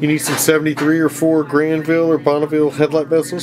You need some 73 or 4 Grandville or Bonneville headlight bezels.